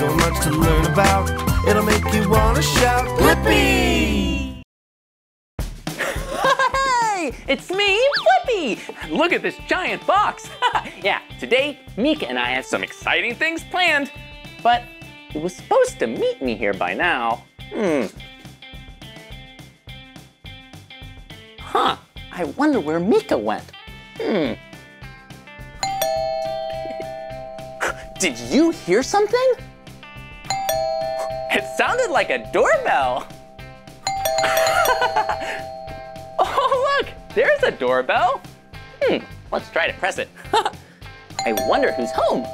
so much to learn about. It'll make you want to shout, Blippi! Hey! It's me, Blippi! Look at this giant box! Yeah, today, Meekah and I have some exciting things planned. But it was supposed to meet me here by now. Huh, I wonder where Meekah went. Did you hear something? It sounded like a doorbell. Oh, look, there's a doorbell. Let's try to press it. I wonder who's home.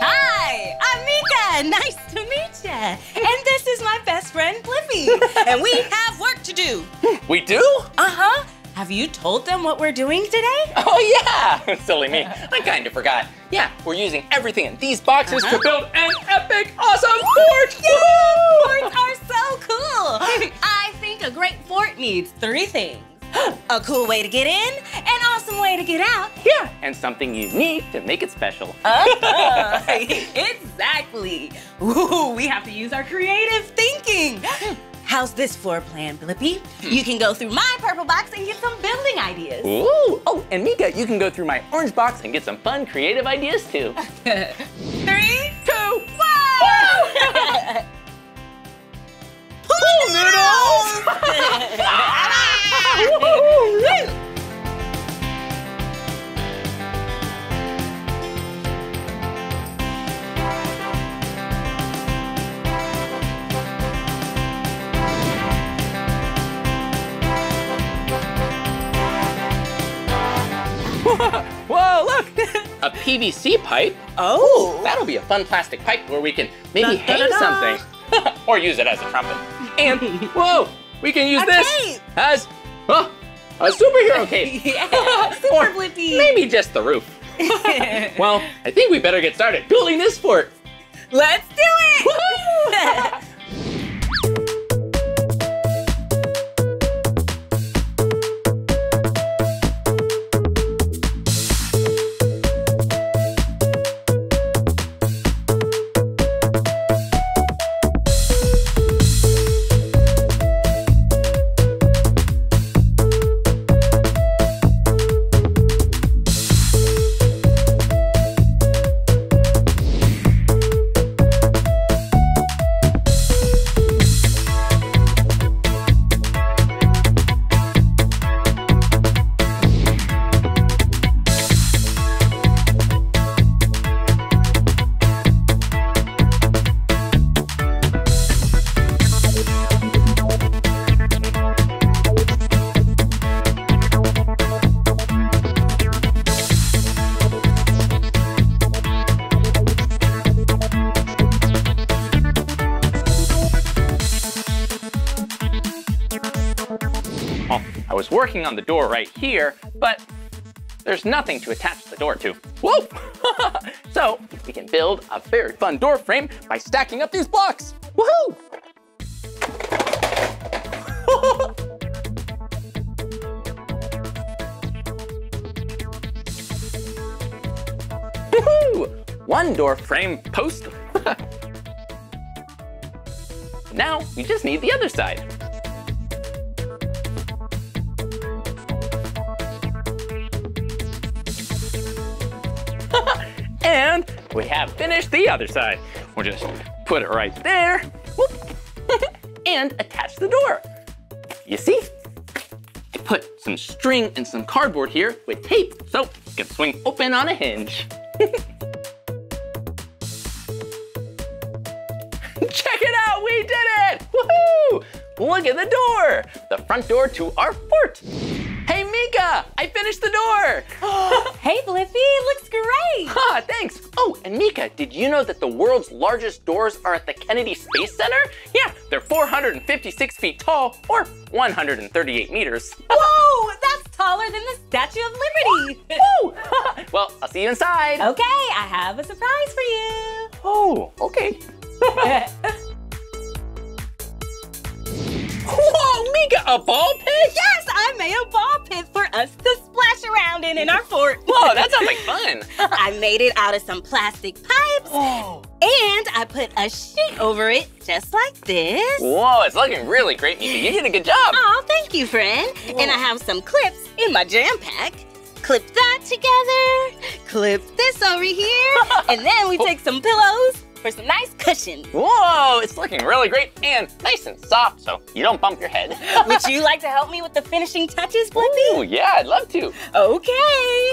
Hi, I'm Meekah. Nice to meet ya. And this is my best friend, Blippi. And we have work to do. We do? Uh-huh. Have you told them what we're doing today? Oh, yeah. Silly me. I kind of forgot. Yeah, we're using everything in these boxes to build an epic, awesome fort. Yay! Forts are so cool. I think a great fort needs three things. A cool way to get in, an awesome way to get out. Yeah, and something unique to make it special. Exactly. Ooh, we have to use our creative thinking. How's this floor plan, Blippi? You can go through my purple box and get some building ideas. Ooh! Oh, and Meekah, you can go through my orange box and get some fun, creative ideas, too. 3, 2, 1! Pool noodles! Whoa, look! A PVC pipe? Oh! Ooh, that'll be a fun plastic pipe where we can maybe hang something. Or use it as a trumpet. And, whoa, we can use this as a superhero cape. Yeah, super Blippi. Maybe just the roof. Well, I think we better get started building this fort. Let's do it! Working on the door right here, but there's nothing to attach the door to. Whoa! So we can build a very fun door frame by stacking up these blocks. Woohoo! Woohoo! One door frame post. Now we just need the other side. And we have finished the other side. We'll just put it right there. Whoop. And attach the door. You see? I put some string and some cardboard here with tape so it can swing open on a hinge. Check it out, we did it! Woohoo! Look at the door, the front door to our fort. Hey, Meekah, I finished the door. Hey, Blippi, it looks great. Ha, thanks. Oh, and Meekah, did you know that the world's largest doors are at the Kennedy Space Center? Yeah, they're 456 feet tall or 138 meters. Whoa, that's taller than the Statue of Liberty. Whoa. Well, I'll see you inside. Okay, I have a surprise for you. Oh, okay. Whoa, Meekah, a ball pit? Yes, I made a ball pit for us to splash around in our fort. Whoa, that sounds like fun. I made it out of some plastic pipes. Oh. I put a sheet over it, just like this. Whoa, it's looking really great, Meekah. You did a good job. Oh, thank you, friend. Whoa. And I have some clips in my jam pack. Clip that together, clip this over here, and then we take some pillows for some nice cushions. Whoa, it's looking really great and nice and soft so you don't bump your head. Would you like to help me with the finishing touches, Blippi? Ooh, yeah, I'd love to. Okay,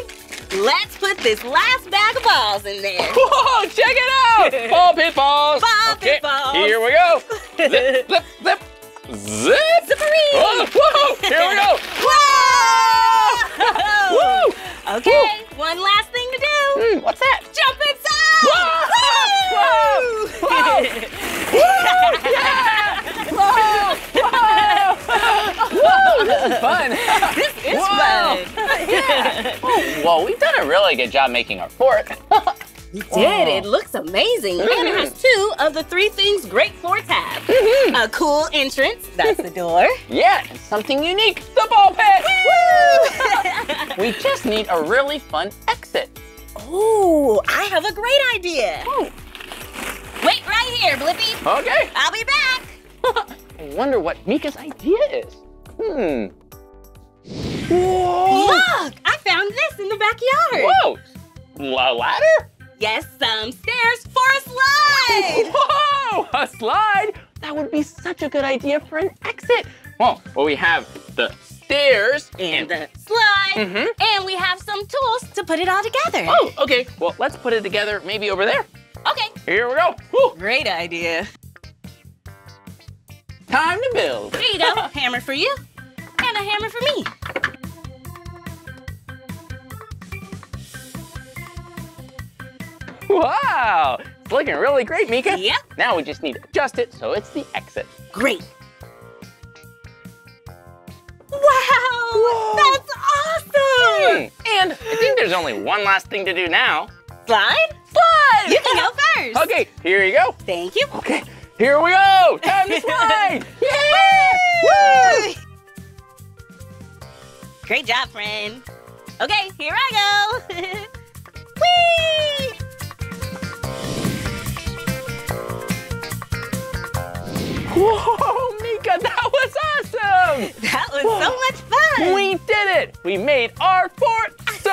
let's put this last bag of balls in there. Whoa, check it out! Ball pit balls. Ball pit balls. Here we go. Zip, zip, zip. Zip! Zippery! Oh, whoa! Here we go! Whoa! Woo! Okay, woo. One last thing to do. What's that? Jump inside! Whoa! Woo! Whoa! Woo! Yeah! Whoa! Whoa! Whoa! This is fun. This is fun. Yeah. Whoa. Well, we've done a really good job making our fort. You did. It looks amazing. And it has two of the three things great forts have. A cool entrance, that's the door. Yeah, and something unique, the ball pit. Woo! We just need a really fun exit. Oh, I have a great idea. Oh. Wait right here, Blippi. Okay. I'll be back. I wonder what Meekah's idea is. Whoa. Look, I found this in the backyard. Whoa, a ladder? Yes, some stairs for a slide! Whoa! A slide? That would be such a good idea for an exit. Well, we have the stairs and the slide, and we have some tools to put it all together. Oh, okay. Well, let's put it together maybe over there. Okay. Here we go. Woo. Great idea. Time to build. There you go. Hammer for you and a hammer for me. Wow, it's looking really great, Meekah. Yep. Now we just need to adjust it so it's the exit. Great. Wow, whoa. That's awesome. And I think there's only one last thing to do now. Slide? Slide. You can go first. Okay, here you go. Thank you. Okay, here we go. Time to slide. Yeah. Woo! Great job, friend. Okay, here I go. Whee! Whoa, Meekah, that was awesome! That was so much fun! We did it! We made our fort so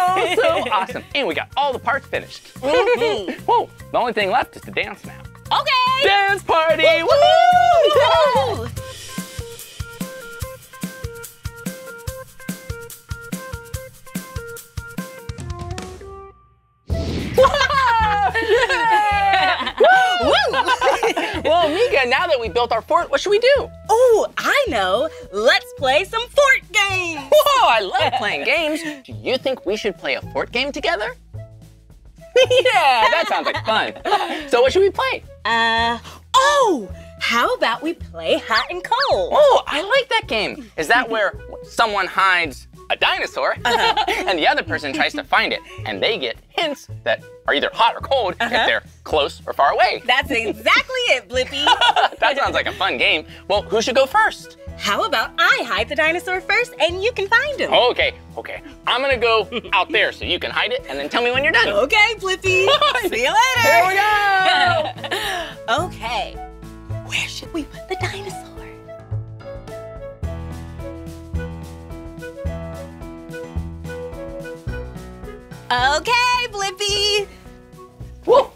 awesome. And we got all the parts finished. Whoa, the only thing left is to dance now. Okay! Dance party! Woohoo! Woo! Well, Meekah, now that we built our fort, what should we do? Oh, I know. Let's play some fort games. Whoa, I love playing games. Do you think we should play a fort game together? Yeah, that sounds like fun. So what should we play? How about we play hot and cold? Oh, I like that game. Is that where someone hides a dinosaur and the other person tries to find it, and they get hints that are either hot or cold if they're close or far away? That's exactly it, Blippi. That sounds like a fun game. Well, who should go first? How about I hide the dinosaur first and you can find him? Okay. I'm gonna go out there so you can hide it and then tell me when you're done. Okay, Blippi. See you later. Here we go. Okay, where should we put the dinosaur? Okay, Blippi. Whoa.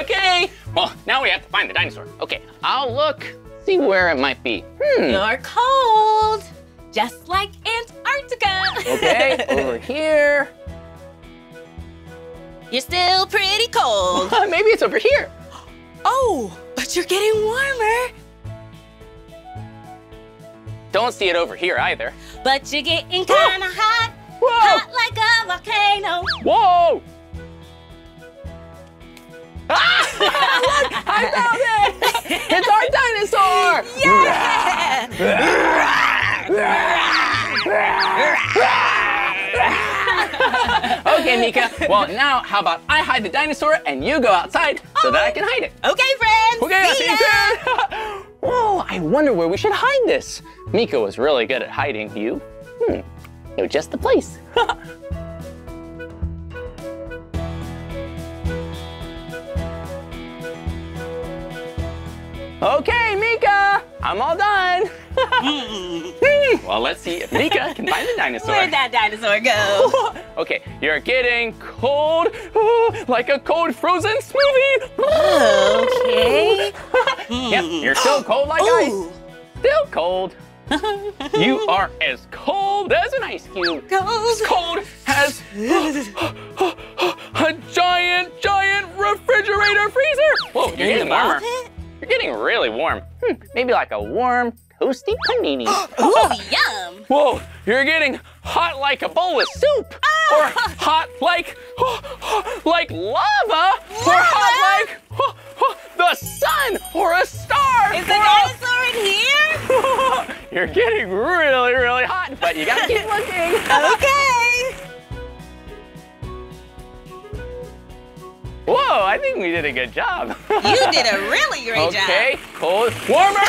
Okay. Well, now we have to find the dinosaur. Okay, I'll look, see where it might be. You're cold, just like Antarctica. Okay, over here. You're still pretty cold. Maybe it's over here. Oh, but you're getting warmer. Don't see it over here either. But you're getting kind of hot. Whoa. Hot like a volcano. Whoa! Ah! Look, I found it! It's our dinosaur! Yeah! Okay, Meekah. Well, now how about I hide the dinosaur and you go outside so that I can hide it? Okay, friends. Okay, I'll see you soon. Whoa! I wonder where we should hide this. Meekah was really good at hiding you. You're just the place. Okay, Meekah, I'm all done. Well, let's see if Meekah can find the dinosaur. Where'd that dinosaur go? Okay, you're getting cold, like a cold frozen smoothie. Okay. Yep, you're still cold like ice. Still cold. You are as cold as an ice cube. Cold. As cold as a giant, giant refrigerator freezer. Whoa, you're getting warmer. You're getting really warm. Maybe like a warm, toasty panini. Oh, yum. Whoa, you're getting hot like a bowl of soup. Or hot like lava. Or hot like the sun or a star. Is the dinosaur in here? You're getting really, really hot, but you gotta keep looking. Okay. Whoa, I think we did a good job. You did a really great job. Okay, cold, warmer.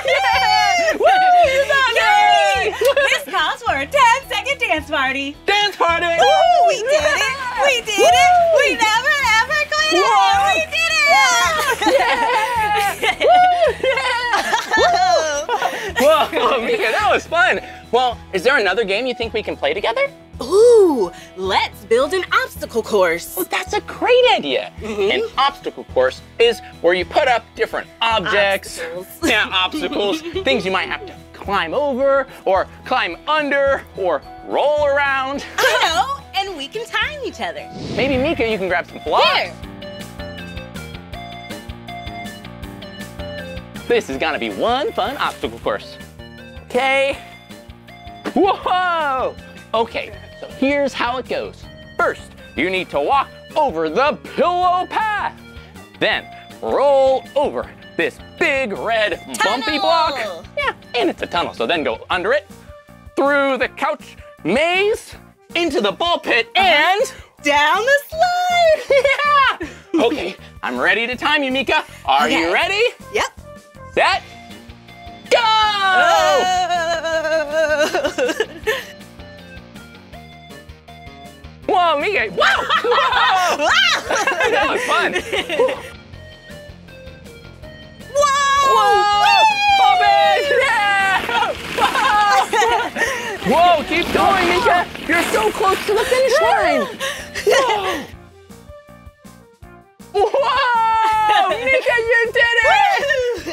Yay! Woo, you got it! This calls for a 10-second dance party. Dance party! Woo, we did it! We did it! We never, ever quit it! We did it! Yeah! Woo, yeah! Whoa, Meekah, that was fun. Well, is there another game you think we can play together? Ooh, let's build an obstacle course. Oh, that's a great idea. An obstacle course is where you put up different objects. Obstacles. Yeah, obstacles. Things you might have to climb over or climb under or roll around. I know, and we can time each other. Maybe, Meekah, you can grab some blocks. Here. This is gonna be one fun obstacle course. Okay. Whoa! Okay, so here's how it goes. First, you need to walk over the pillow path. Then roll over this big red bumpy block. Yeah, and it's a tunnel, so then go under it, through the couch maze, into the ball pit, and down the slide. Yeah! Okay, I'm ready to time you, Meekah. Are you ready? Yep. Set, go! Whoa, Meekah! Whoa! Whoa! That was fun! Whoa! Whoa! Pop it! Yeah! Whoa! Whoa, keep going, Meekah! You're so close to the finish line! Whoa! Whoa! Meekah, you did it!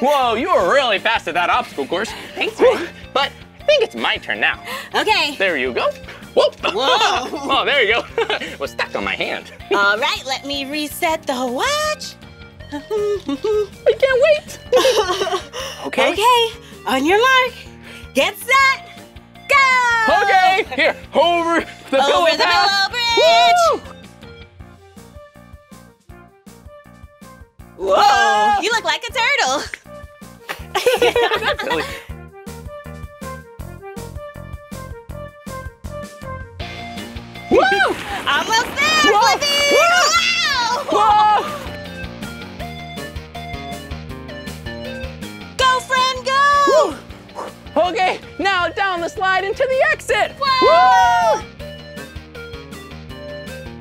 Whoa, you were really fast at that obstacle course. Thanks, man. But I think it's my turn now. Okay. There you go. Whoa! Whoa! Oh, there you go. It was stuck on my hand. All right, let me reset the watch. I can't wait. Okay. Okay, on your mark, get set, go! Okay, here, over the pillow bridge. Over the pillow bridge. Whoa. Whoa! You look like a turtle. That's silly. Woo! Almost there, Blippi! Wow! Whoa! Go, friend, go! Woo. Okay, now down the slide into the exit. Whoa! Woo!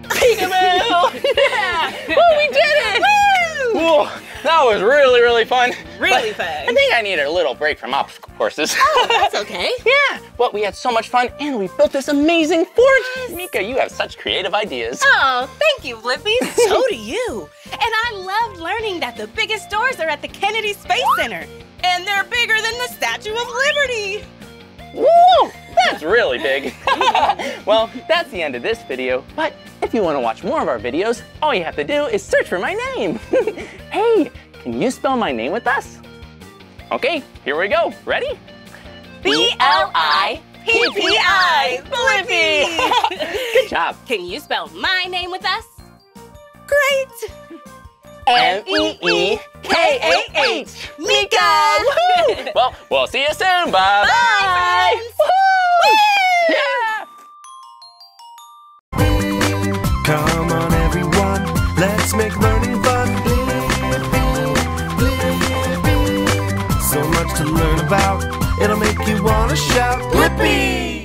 Peekaboo! Yeah! Woo, we did it! Woo! Whoa, that was really, really fun. Really fun. I think I need a little break from obstacle courses. Oh, that's okay. Yeah. Well, we had so much fun, and we built this amazing fort. Yes. Meekah, you have such creative ideas. Oh, thank you, Blippi. So do you. And I loved learning that the biggest doors are at the Kennedy Space Center, and they're bigger than the Statue of Liberty. Whoa, that's really big. Well, that's the end of this video, but if you want to watch more of our videos, all you have to do is search for my name. Hey, can you spell my name with us? Okay, here we go. Ready? B-L-I-P-P-I, Blippi. Good job. Can you spell my name with us? Great. M-E-E-K-A-H, Meekah. Woo! Well, we'll see you soon. Bye-bye. Bye, friends. Yeah. Come on, everyone. Let's make learning fun. So much to learn about. It'll make you want to shout, Blippi!